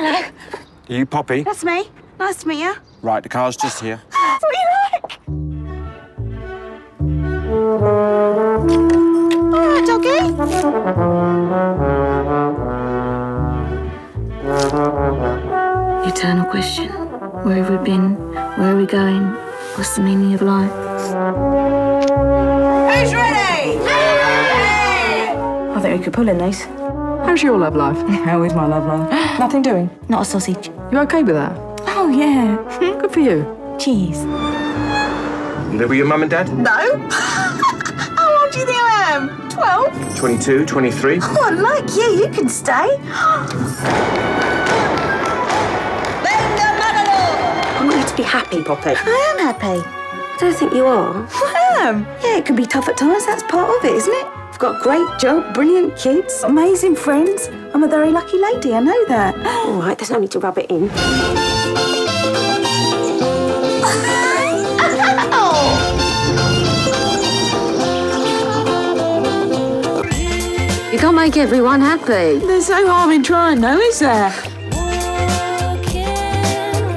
Hello. Are you Poppy? That's me. Nice to meet you. Right, the car's just here. What do you like? Doggy? Eternal question. Where have we been? Where are we going? What's the meaning of life? Who's ready? Hey! I think we could pull in these. How's your love life? How is my love life? Nothing doing? Not a sausage. You okay with that? Oh, yeah. Good for you. Cheers. They were your mum and dad? No. How old do you think I am? 12? 22, 23. Oh, I like you. You can stay. I want you to be happy, Poppy. I am happy. I don't think you are. I am. Yeah, it can be tough at times. That's part of it, isn't it? I've got a great job, brilliant kids, amazing friends. I'm a very lucky lady. I know that. All right, there's no need to rub it in. You can't make everyone happy. There's no harm in trying, though, is there?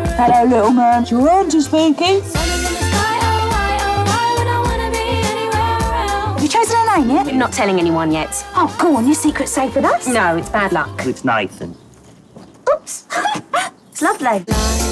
Hello, little man. Your arms are spooky. You chosen a name yet? We're not telling anyone yet. Oh, go on. Your secret's safe with us. No, it's bad luck. It's Nathan. Oops. It's lovely.